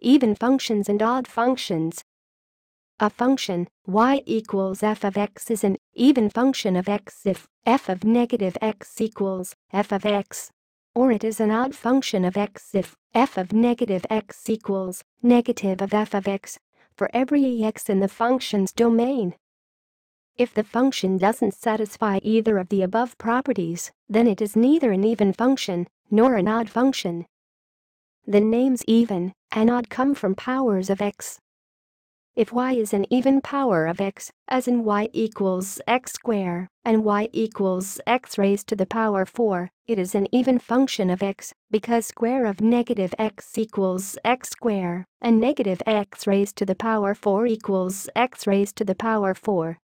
even functions and odd functions. A function y equals f of x is an even function of x if f of negative x equals f of x. Or it is an odd function of x if f of negative x equals negative of f of x for every x in the function's domain. If the function doesn't satisfy either of the above properties, then it is neither an even function nor an odd function. The names even and odd come from powers of x. If y is an even power of x, as in y equals x squared and y equals x raised to the power 4, it is an even function of x because square of negative x equals x squared and negative x raised to the power 4 equals x raised to the power 4.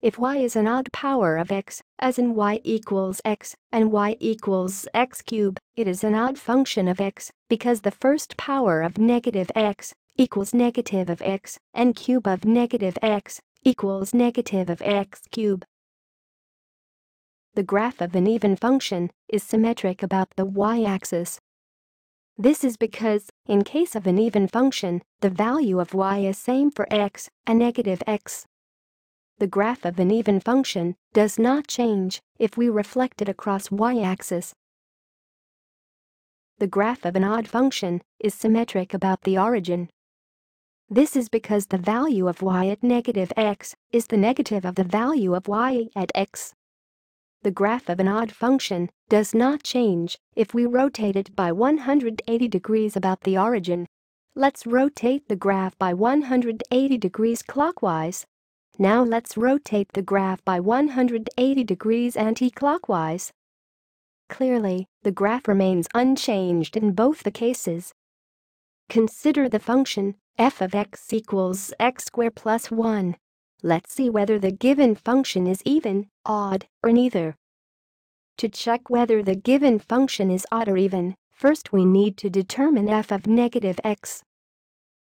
If y is an odd power of x, as in y equals x and y equals x cubed, it is an odd function of x because the first power of negative x equals negative of x and cube of negative x equals negative of x cube. The graph of an even function is symmetric about the y-axis. This is because, in case of an even function, the value of y is same for x and negative x. The graph of an even function does not change if we reflect it across y-axis. The graph of an odd function is symmetric about the origin. This is because the value of y at negative x is the negative of the value of y at x. The graph of an odd function does not change if we rotate it by 180 degrees about the origin. Let's rotate the graph by 180 degrees clockwise. Now let's rotate the graph by 180 degrees anti-clockwise. Clearly, the graph remains unchanged in both the cases. Consider the function f of x equals x squared plus 1. Let's see whether the given function is even, odd, or neither. To check whether the given function is odd or even, first we need to determine f of negative x.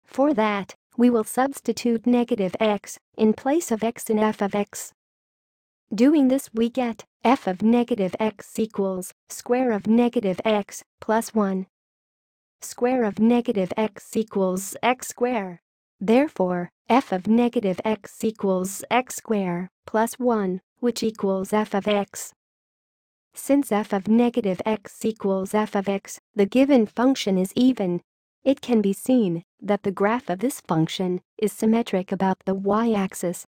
For that, we will substitute negative x in place of x in f of x. Doing this, we get f of negative x equals square of negative x plus 1. Square of negative x equals x squared. Therefore, f of negative x equals x squared plus 1, which equals f of x. Since f of negative x equals f of x, the given function is even. It can be seen that the graph of this function is symmetric about the y-axis.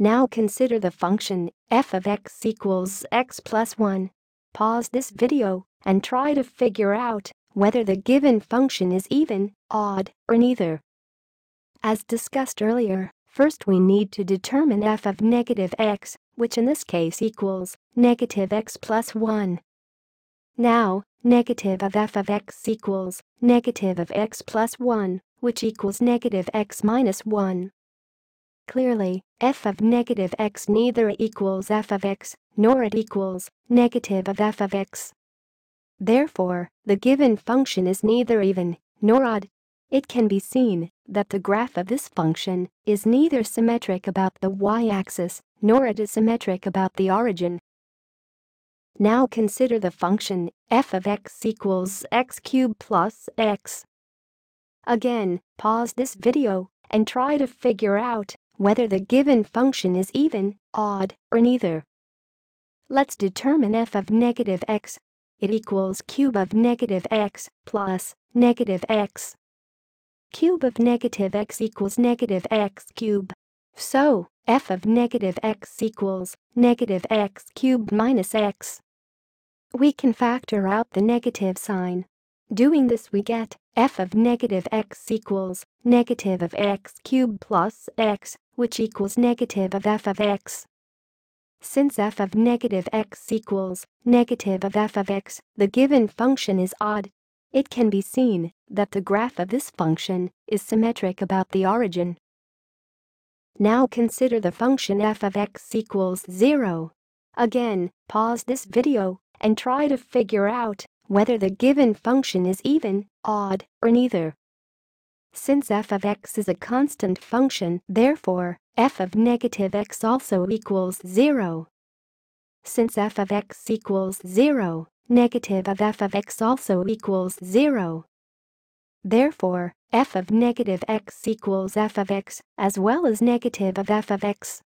Now consider the function f of x equals x plus 1. Pause this video and try to figure out whether the given function is even, odd, or neither. As discussed earlier, first we need to determine f of negative x, which in this case equals negative x plus 1. Now, negative of f of x equals negative of x plus 1, which equals negative x minus 1. Clearly, f of negative x neither equals f of x, nor it equals negative of f of x. Therefore, the given function is neither even nor odd. It can be seen that the graph of this function is neither symmetric about the y-axis nor it is symmetric about the origin. Now consider the function f of x equals x cubed plus x. Again, pause this video and try to figure out whether the given function is even, odd, or neither. Let's determine f of negative x. It equals cube of negative x plus negative x. Cube of negative x equals negative x cubed. So, f of negative x equals negative x cubed minus x. We can factor out the negative sign. Doing this, we get f of negative x equals negative of x cubed plus x, which equals negative of f of x. Since f of negative x equals negative of f of x, the given function is odd. It can be seen that the graph of this function is symmetric about the origin. Now consider the function f of x equals 0. Again, pause this video and try to figure out whether the given function is even, odd, or neither. Since f of x is a constant function, therefore, f of negative x also equals 0. Since f of x equals 0, negative of f of x also equals 0. Therefore, f of negative x equals f of x, as well as negative of f of x.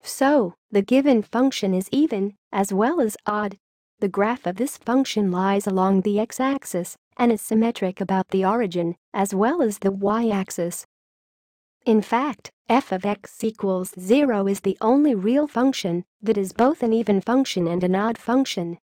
So, the given function is even, as well as odd. The graph of this function lies along the x-axis and is symmetric about the origin, as well as the y-axis. In fact, f of x equals 0 is the only real function that is both an even function and an odd function.